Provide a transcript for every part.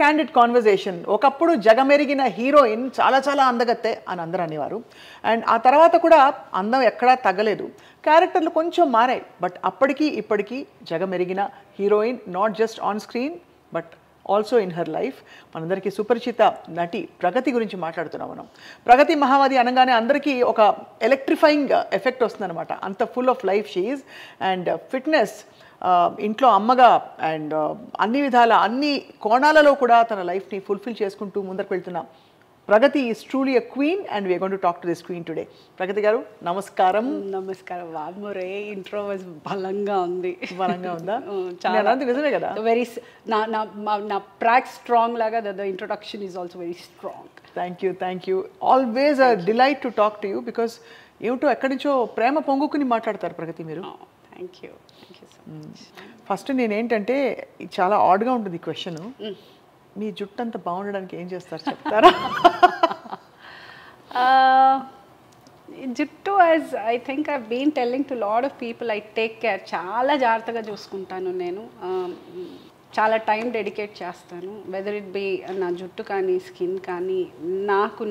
Candid conversation. ఒకప్పుడు జగమెరిగిన heroine చాలా చాలా అందగత్తే అని అందరూ అనేవారు. అండ్ ఆ తర్వాత కూడా అందం ఎక్కడా తగ్గలేదు, క్యారెక్టర్లు కొంచెం మారాయి. బట్ అప్పటికీ ఇప్పటికీ జగమెరిగిన heroine, not just on screen but also in her life. మనందరికీ సుపరిచిత నటి ప్రగతి గురించి మాట్లాడుతున్నాం మనం. ప్రగతి మహావాది అనగానే అందరికీ ఒక ఎలక్ట్రిఫైయింగ్ ఎఫెక్ట్ వస్తుందన్నమాట. అంత full of life she is. And fitness, ఇంట్లో అమ్మగా అండ్ అన్ని విధాల అన్ని కోణాలలో కూడా తన లైఫ్ని ఫుల్ఫిల్ చేసుకుంటూ ముందరకు వెళ్తున్న Pragathi is truly a queen. And we are going to talk to this queen today. Pragathi గారు నమస్కారం. నమస్కారం. వామరే ఇంట్రో బలంగా ఉంది. బలంగా ఉందా? చాలా. నిజమే కదా. వెరీ నా ప్రాక్ స్ట్రాంగ్ లాగా the introduction is also very strong. Thank you, thank you. Always a delight to talk to you because ఏమిటో ఎక్కడి నుంచో ప్రేమ పొంగుకుని మాట్లాడతారు ప్రగతి మీరు. Thank you, thank you so much. First నేనేంటంటే చాలా ఆడ్గా ఉంటుంది ఈ క్వశ్చన్, మీ జుట్టు అంతా బాగుండడానికి ఏం చేస్తారు చెప్తారా? జుట్టు as I think I been telling to lot of people, I take care. చాలా జాగ్రత్తగా చూసుకుంటాను నేను, చాలా టైం డెడికేట్ చేస్తాను. వెదర్ ఇట్ బి నా జుట్టు కానీ, స్కిన్ కానీ,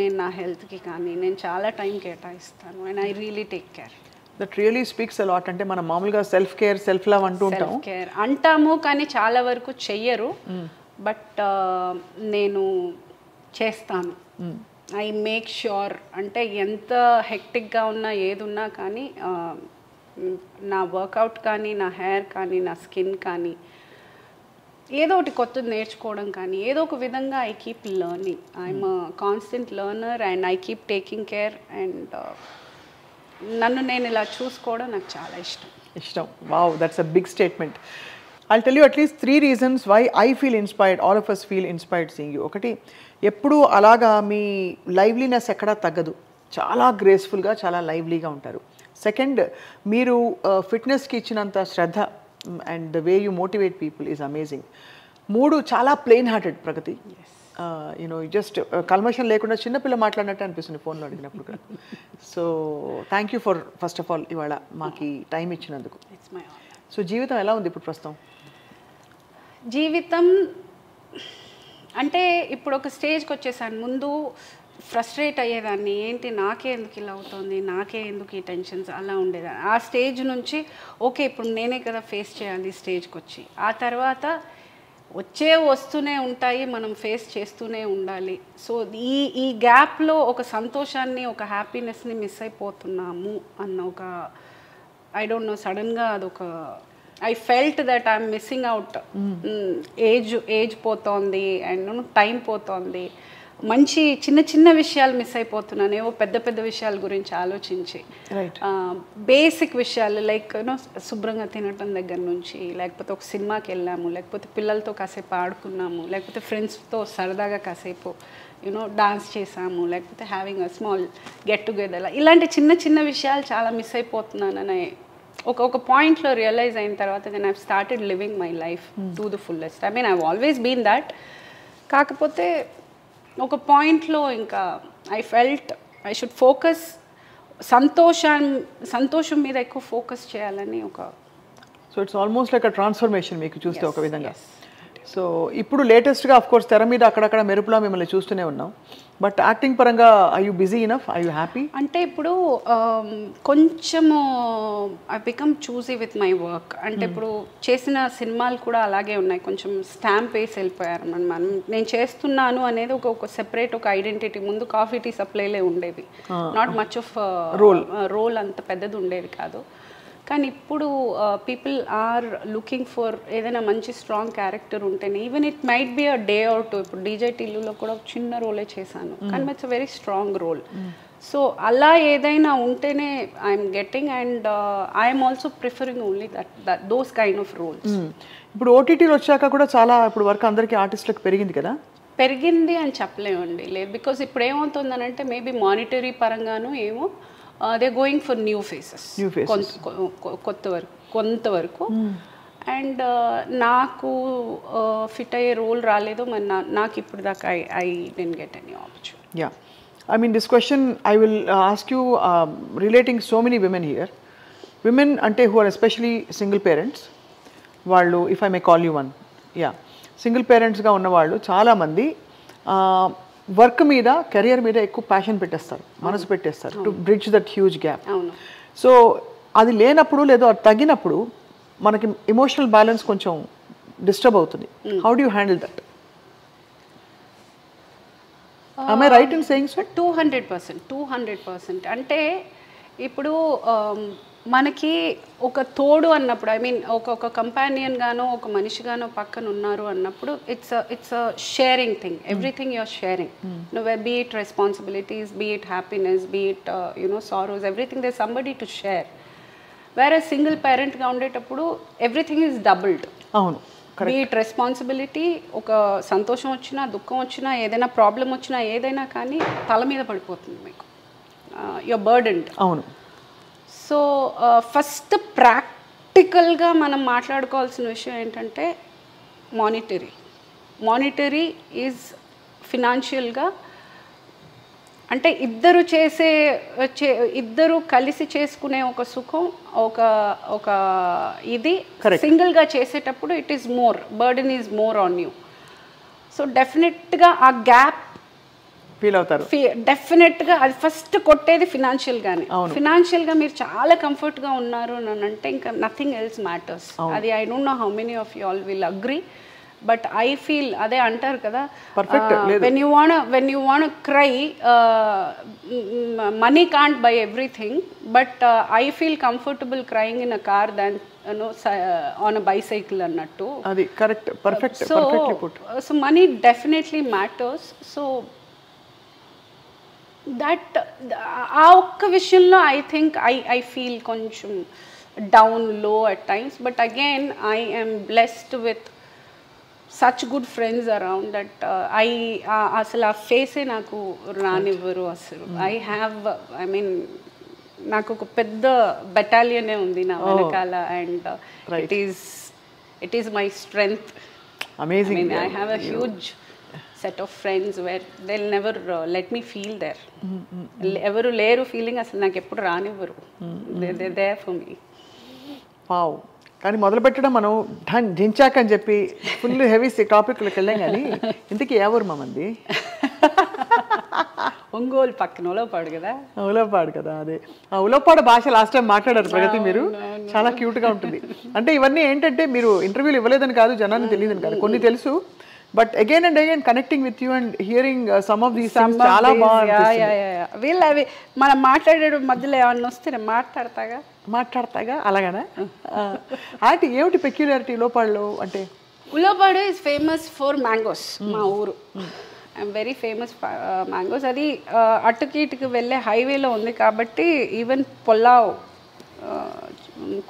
నేను నా హెల్త్కి కానీ నేను చాలా టైం కేటాయిస్తాను. And I really take care. That really speaks a lot. అంటే మనం మామూలుగా సెల్ఫ్ కేర్, సెల్ఫ్ లవ్ అంటూ ఉంటాం, కేర్ అంటాము కానీ చాలా వరకు చెయ్యరు. బట్ నేను చేస్తాను. I make sure. అంటే ఎంత హెక్టిక్గా ఉన్నా ఏదున్నా కానీ నా వర్కౌట్ కానీ, నా హెయిర్ కానీ, నా స్కిన్ కానీ ఏదో ఒకటి కొత్తది నేర్చుకోవడం కానీ ఏదో ఒక విధంగా I keep learning. I'm constant learner and I keep taking care. And నన్ను నేను ఇలా చూసుకోవడం నాకు చాలా ఇష్టం. Wow, that's a big statement. I'll tell you at least 3 reasons why I feel inspired, all of us feel inspired seeing you. ఒకటి, ఎప్పుడు అలాగా మీ లైవ్లీనెస్ ఎక్కడా తగ్గదు, చాలా గ్రేస్ఫుల్గా చాలా లైవ్లీగా ఉంటారు. సెకండ్, మీరు ఫిట్నెస్కి ఇచ్చినంత శ్రద్ధ and the way you motivate people is amazing. 3, చాలా plain hearted Pragathi. You know just కల్మషన్ లేకుండా చిన్నపిల్ల మాట్లాడినట్టు అనిపిస్తుంది ఫోన్లో అడిగినప్పుడు కూడా. So thank you for first of all ఇవాళ మాకు టైం ఇచ్చినందుకు. సో జీవితం ఎలా ఉంది ఇప్పుడు ప్రస్తుతం? జీవితం అంటే ఇప్పుడు ఒక స్టేజ్కి వచ్చేసాను. ముందు ఫ్రస్ట్రేట్ అయ్యేదాన్ని, ఏంటి నాకే ఎందుకు ఇలా అవుతుంది, నాకే ఎందుకు ఈ టెన్షన్స్ అలా ఉండేదాన్ని. ఆ స్టేజ్ నుంచి ఓకే ఇప్పుడు నేనే కదా ఫేస్ చేయాలి స్టేజ్కి వచ్చి. ఆ తర్వాత వస్తూనే ఉంటాయి, మనం ఫేస్ చేస్తూనే ఉండాలి. సో ఈ గ్యాప్లో ఒక సంతోషాన్ని, ఒక హ్యాపీనెస్ని మిస్ అయిపోతున్నాము అన్న ఒక ఐ డోంట్ నో సడన్గా అదొక I felt that I'm missing out. Age పోతోంది అండ్ టైం పోతోంది. మంచి చిన్న చిన్న విషయాలు మిస్ అయిపోతున్నాను, ఏవో పెద్ద పెద్ద విషయాల గురించి ఆలోచించి. బేసిక్ విషయాలు లైక్ శుభ్రంగా తినటం దగ్గర నుంచి, లేకపోతే ఒక సినిమాకి వెళ్ళాము, లేకపోతే పిల్లలతో కాసేపు ఆడుకున్నాము, లేకపోతే ఫ్రెండ్స్తో సరదాగా కాసేపు డాన్స్ చేసాము, లేకపోతే having a small get together. ఇలాంటి చిన్న చిన్న విషయాలు చాలా మిస్ అయిపోతున్నానని ఒక పాయింట్లో రియలైజ్ అయిన తర్వాత then I started living my life to the fullest. I mean I always been that. కాకపోతే ఒక పాయింట్లో ఇంకా I felt I should focus, సంతోషం మీద ఎక్కువ ఫోకస్ చేయాలని ఒక. So it's almost like a transformation మీకు చూస్తే ఒక విధంగా. సో ఇప్పుడు లేటెస్ట్గా ఆఫ్ కోర్స్ తెర మీద అక్కడక్కడ మెరుపులా మిమ్మల్ని చూస్తూనే ఉన్నాం. బట్ యాక్టింగ్ పరంగా I you busy enough, I you happy? అంటే ఇప్పుడు కొంచెము I become choosy with my work. అంటే ఇప్పుడు చేసిన సినిమాలు కూడా అలాగే ఉన్నాయి, కొంచెం స్టాంప్ వేసి వెళ్ళిపోయారు. నేను చేస్తున్నాను అనేది ఒక సెపరేట్ ఒక ఐడెంటిటీ. ముందు కాఫీ టీ సప్లైలే ఉండేవి, నాట్ మచ్ ఆఫ్ రోల్ అంత పెద్దది ఉండేది కాదు. కానీ ఇప్పుడు పీపుల్ ఆర్ లుకింగ్ ఫర్ ఏదైనా మంచి స్ట్రాంగ్ క్యారెక్టర్ ఉంటేనే. Even it might be a day or two. ఇప్పుడు డీజే టిల్లులో కూడా ఒక చిన్న రోలే చేశాను, కానీ it's a very strong role. So అలా ఏదైనా ఉంటేనే I'm getting. And I'm also preferring only that those kind of roles. ఇప్పుడు ఓటీటీలో వచ్చాక కూడా చాలా ఇప్పుడు వరకు అందరికీ ఆర్టిస్టులకు పెరిగింది కదా. పెరిగింది అని చెప్పలేమండి, లేదు. బికాస్ ఇప్పుడు ఏమవుతుందని అంటే మేబీ మానిటరీ పరంగానూ ఏమో they going for new faces కొంతవరకు. అండ్ నాకు ఫిట్ అయ్యే రోల్ రాలేదు మరి. నాకు ఇప్పుడు దాకా I didn't get any opportunity. Yeah, I mean this question I will ask you relating so many women here. Women అంటే who are especially single parents వాళ్ళు, if I may call you one. Yeah, single పేరెంట్స్గా ఉన్నవాళ్ళు చాలామంది work మీద, career మీద ఎక్కువ passion పెట్టేస్తారు, మనసు పెట్టేస్తారు, to bridge that huge gap. So అది లేనప్పుడు లేదో అది తగ్గినప్పుడు మనకి ఎమోషనల్ బ్యాలెన్స్ కొంచెం డిస్టర్బ్ అవుతుంది. How do you handle that? am I right in saying so? 200%. అంటే ఇప్పుడు మనకి ఒక తోడు అన్నప్పుడు, ఐ మీన్ ఒక కంపానియన్ గానో ఒక మనిషి గానో పక్కన ఉన్నారు అన్నప్పుడు it's a sharing thing. Everything you are sharing, be it responsibilities, be it happiness, be it sorrows, everything there somebody to share. వేరే సింగిల్ పేరెంట్గా ఉండేటప్పుడు ఎవ్రీథింగ్ ఈజ్ డబుల్డ్. అవును, బీ ఇట్ రెస్పాన్సిబిలిటీ, ఒక సంతోషం వచ్చినా దుఃఖం వచ్చినా ఏదైనా ప్రాబ్లం వచ్చినా ఏదైనా కానీ తల మీద పడిపోతుంది మీకు, యువర్ బర్డెన్. అవును. సో ఫస్ట్ ప్రాక్టికల్గా మనం మాట్లాడుకోవాల్సిన విషయం ఏంటంటే మానిటరీ ఈజ్ ఫినాన్షియల్గా, అంటే ఇద్దరు కలిసి చేసుకునే ఒక సుఖం, ఒక ఇది సింగిల్గా చేసేటప్పుడు it is more, burden is more on you. So డెఫినెట్గా ఆ గ్యాప్ ఫీల్ అవుతారు. డెఫినెట్గా అది ఫస్ట్ కొట్టేది ఫినాన్షియల్గానే. ఫినాన్షియల్గా మీరు చాలా కంఫర్ట్గా ఉన్నారు అని అంటే ఇంకా నథింగ్ ఎల్స్ మ్యాటర్స్. అది I don't know how many of you all will agree, but I feel అదే అంటారు కదా, when you want cry, money can't buy everything, but I feel comfortable crying in a car than on a bicycle అన్నట్టు. అది correct, perfect. So money definitely matters. So that ఆ ఒక్క విషయంలో I think I feel కొంచెం down, low at times. But again I am blessed with such good friends around that అసలు ఆ ఫేసే నాకు రానివ్వరు అసలు. I mean నాకు ఒక పెద్ద బెటాలియనే ఉంది నా వెనకాల, and it is my strength. Amazing. I mean, I have a huge set of friends where they'll never let me feel there. ఎవరు లేరు ఫీలింగ్ అసలు నాకు ఎప్పుడు రానివ్వరు. They're there for me. Wow. కానీ మొదలు పెట్టడం మనం దించాక అని చెప్పి ఫుల్ హెవీ టాపిక్లకు వెళ్ళాం. కానీ ఇంతకీ ఎవరు మామంది? ఒంగోలు పక్కన ఉలవపాడు కదా. ఉలవపాడు కదా, అదే. ఆ ఉలవపాడు భాష లాస్ట్ టైం మాట్లాడారు ప్రగతి మీరు, చాలా క్యూట్గా ఉంటుంది. అంటే ఇవన్నీ ఏంటంటే మీరు ఇంటర్వ్యూలు ఇవ్వలేదని కాదు, జనాన్ని తెలియదని కాదు, కొన్ని తెలుసు, but again and again connecting with you and hearing some of these things చాలా బాగుంటుంది. వీళ్ళు అవి మనం మాట్లాడే మధ్యలో ఏమన్నా వస్తే నేను మాట్లాడతాగా అలాగనే. అంటే ఏమిటి పెక్యులారిటీ ఉలవపాడులో? అంటే Ulavapadu is famous for mangoes. మా ఊరు ఐఎమ్ వెరీ ఫేమస్ మ్యాంగోస్. అది అటుకి ఇటుకి వెళ్ళే హైవేలో ఉంది కాబట్టి ఈవెన్ పులావ్,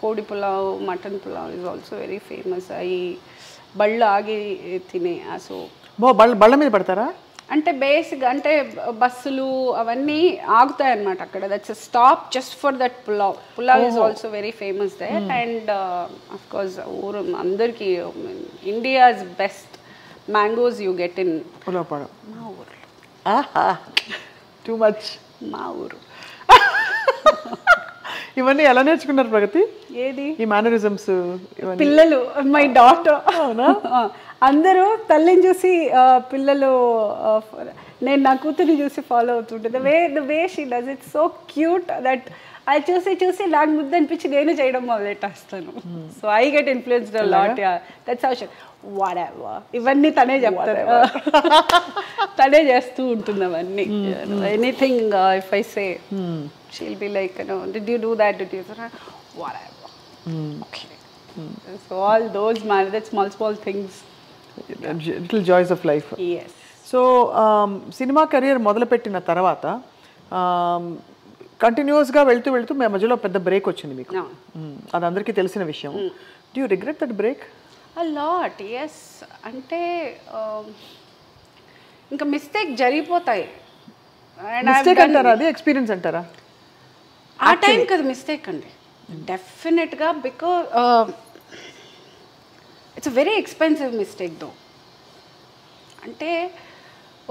కోడి pulao, mutton pulao is also very famous. అవి బళ్ళు ఆగి తినే, సో బళ్ళ మీద పడతారా? అంటే బేసిక్ అంటే బస్సులు అవన్నీ ఆగుతాయి అన్నమాట అక్కడ. That's a stop just for that pulao. Pulao is also very famous there. And of course ఊరు అందరికీ India's best mangoes you get in Ulavapadu. మా ఊర్లో టూ మచ్ మా ఊరు. ఇవన్నీ ఎలా నేర్చుకున్నారు ప్రగతి? ఏది ఈ మేనరిజమ్స్? పిల్లలు, మై డాటర్. అవునా? అందరూ తల్లిని చూసి, పిల్లలు నేను నా కూతురిని చూసి ఫాలో అవుతుంటే the way she does it so cute that అది చూసి నాకు ముద్దు అనిపించి నేను చేయడం మొదలెట్టేస్తాను. So I get influenced a lot. That's how she whatever. ఇవన్నీ తనే చెప్తారు, తనే చేస్తూ ఉంటుంది అవన్నీ. Anything if I say she'll be like, no, did you do that, did you do that, whatever. Okay. So all those that small things, little joys of life. Yes. So cinema career మొదలు పెట్టిన తర్వాత continuous గా వెళ్తూ మా మధ్యలో పెద్ద break వచ్చింది మీకు. అది అందరికీ తెలిసిన విషయం. Do you regret that break? A lot, yes. అంటే ఇంకా మిస్టేక్ జరిగిపోతాయి. మిస్టేక్ అంటారా, అది ఎక్స్పీరియన్స్ అంటారా? ఆ టైం కదా మిస్టేక్ అండి డెఫినెట్గా, because it's a very expensive mistake though. అంటే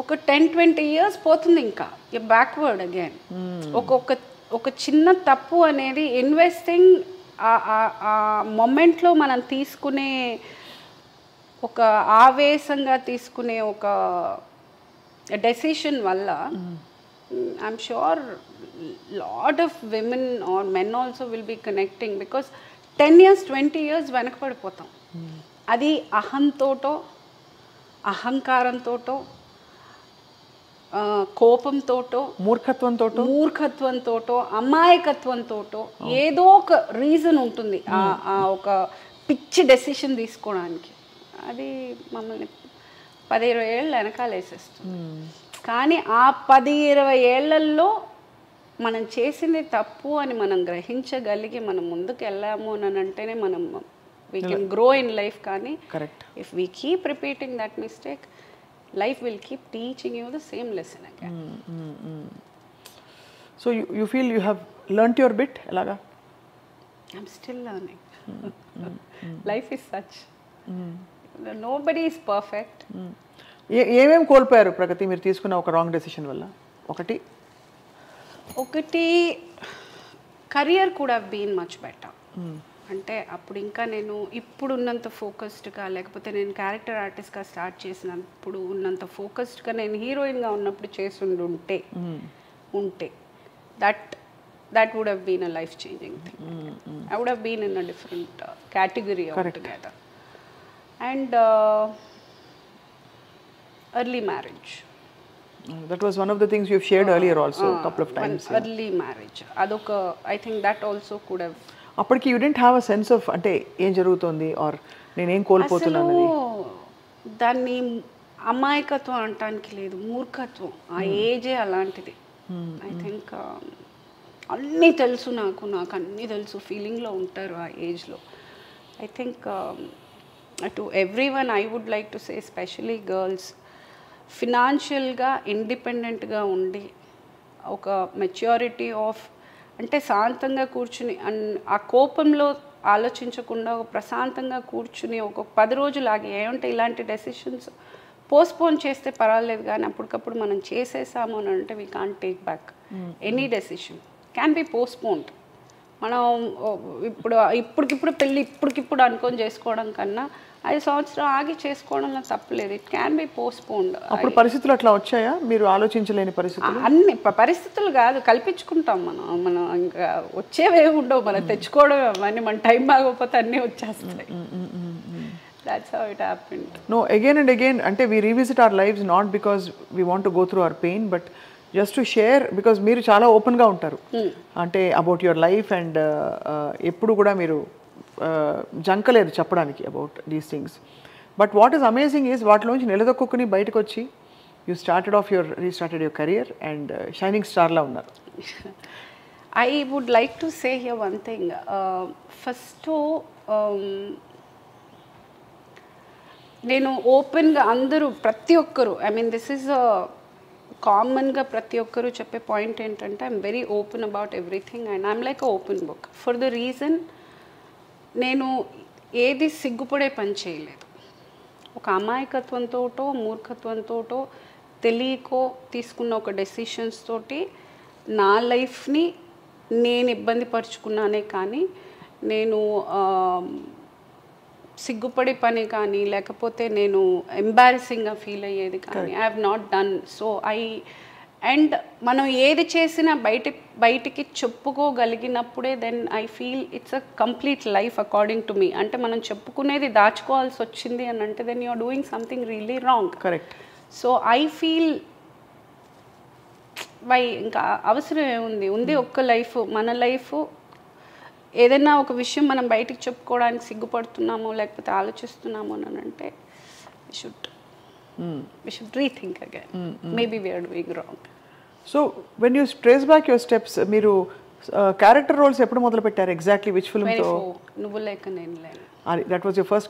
ఒక 10-20 years పోతుంది, ఇంకా యూ బ్యాక్వర్డ్ అగైన్. ఒక చిన్న తప్పు అనేది ఇన్వెస్టింగ్ ఆ మొమెంట్లో మనం తీసుకునే ఒక ఆవేశంగా తీసుకునే ఒక డెసిషన్ వల్ల I'm sure lot of women or men also will be connecting, because 10 years 20 years వెనకపడిపోతాం. అది అహంతోటో, అహంకారంతోటో, కోపంతోటో, మూర్ఖత్వంతోటో, అమాయకత్వంతోటో ఏదో ఒక రీజన్ ఉంటుంది ఆ ఒక పిచ్చి డెసిషన్ తీసుకోవడానికి. అది మమ్మల్ని 10-20 ఏళ్ళు వెనకాలేసేస్తుంది. కానీ ఆ 10-20 ఏళ్లలో మనం చేసింది తప్పు అని మనం గ్రహించగలిగి మనం ముందుకు వెళ్ళాము అని అంటేనే మనం we can grow in life. కానీ if we keep repeating that mistake, life will keep teaching you the same lesson again. So you feel you have learnt your bit, Elaga? I'm still learning. Life is such. Nobody is perfect. ఏమేం కోల్పోయారు ప్రగతి మీరు తీసుకున్న ఒక wrong decision వల్ల? ఒకటి career could have been much better. అంటే అప్పుడు ఇంకా నేను ఇప్పుడున్నంత ఫోకస్డ్గా, లేకపోతే నేను క్యారెక్టర్ ఆర్టిస్ట్గా స్టార్ట్ చేసినప్పుడు ఉన్నంత ఫోకస్డ్గా నేను హీరోయిన్గా ఉన్నప్పుడు చేసి ఉంటే that would have been a life changing thing. I would have been in a different category altogether. And early marriage, that was one of the things you've shared earlier also a couple of times. Early marriage, adoka I think that also could have. అప్పటికి you didn't have a sense of అంటే ఏం జరుగుతుంది are నేనేం కోల్పోతున్నాను అనేది. దాన్ని అమాయకత్వం అనటానికి లేదు, మూర్ఖత్వం. ఆ ఏజే అలాంటిది. ఐ థింక్ అన్నీ తెలుసు నాకు, నాకు అన్నీ తెలుసు ఫీలింగ్లో ఉంటారు ఆ ఏజ్లో. I think to every one I would like to say, especially girls, ఫినాన్షియల్గా ఇండిపెండెంట్గా ఉండి ఒక మెచ్యూరిటీ ఆఫ్ అంటే శాంతంగా కూర్చుని ఆ కోపంలో ఆలోచించకుండా ఒక ప్రశాంతంగా కూర్చుని ఒక 10 రోజులు ఆగి ఏమంటే ఇలాంటి డెసిషన్స్ పోస్ట్పోన్ చేస్తే పర్వాలేదు, కానీ అప్పటికప్పుడు మనం చేసేసాము అని అంటే we can't take back. Any decision can be postponed. మనం ఇప్పటికిప్పుడు పెళ్ళి ఇప్పటికిప్పుడు అనుకొని చేసుకోవడం కన్నా 5 సంవత్సరం ఆగి చేసుకోవడంలో తప్పలేదు. It can be postponed. అప్పుడు పరిస్థితులు అట్లా వచ్చాయా? మీరు ఆలోచించలేని పరిస్థితులు, అన్ని పరిస్థితులు కాదు, కల్పించుకుంటాం మనం. మనం ఇంకా వచ్చేవే ఉండవు, మనం తెచ్చుకోవడం అవన్నీ, మన టైం బాగోకపోతే అన్నీ వచ్చేస్తాయి. That's how it happened. No, again and again, అంటే we revisit our lives not because we want to go through our pain, but just to share, because మీరు చాలా ఓపెన్గా ఉంటారు అంటే అబౌట్ యువర్ లైఫ్. అండ్ ఎప్పుడు కూడా మీరు జంకలేదు చెప్పడానికి about these things. But what is amazing is వాటిలోంచి నిలదొక్కుని బయటకు వచ్చి you started off your restarted your career and shining స్టార్లా ఉన్నారు. I would like to say here one thing. First నేను ఓపెన్గా అందరూ ప్రతి ఒక్కరూ, ఐ మీన్ దిస్ ఈజ్ కామన్గా ప్రతి ఒక్కరూ చెప్పే పాయింట్ ఏంటంటే I'm very open about everything and I'm like a open book. For the reason నేను ఏది సిగ్గుపడే పని చేయలేదు. ఒక అమాయకత్వంతోటో, మూర్ఖత్వంతోటో, తెలియకో తీసుకున్న ఒక డెసిషన్స్ తోటి నా లైఫ్ని నేను ఇబ్బంది పరుచుకున్నానే కానీ నేను సిగ్గుపడే పని కానీ, లేకపోతే నేను ఎంబారసింగ్గా ఫీల్ అయ్యేది కానీ I have not done. So and మనం ఏది చేసినా బయటికి చెప్పుకోగలిగినప్పుడే then I feel it's a complete life according to me. అంటే మనం చెప్పుకునేది దాచుకోవాల్సి వచ్చింది అని అంటే then you are doing something really wrong. Correct. So I feel why, ఇంకా అవసరం ఏముంది, ఉంది ఒక్క లైఫ్, మన లైఫ్. ఏదైనా ఒక విషయం మనం బయటికి చెప్పుకోవడానికి సిగ్గుపడుతున్నాము, లేకపోతే ఆలోచిస్తున్నాము అని అంటే we should rethink again. Maybe we are doing wrong. So when you trace back your steps, meeru character roles eppudu modalu pettaru exactly which film tho? Nuvvu Lekka Nenu Lenu. That was your first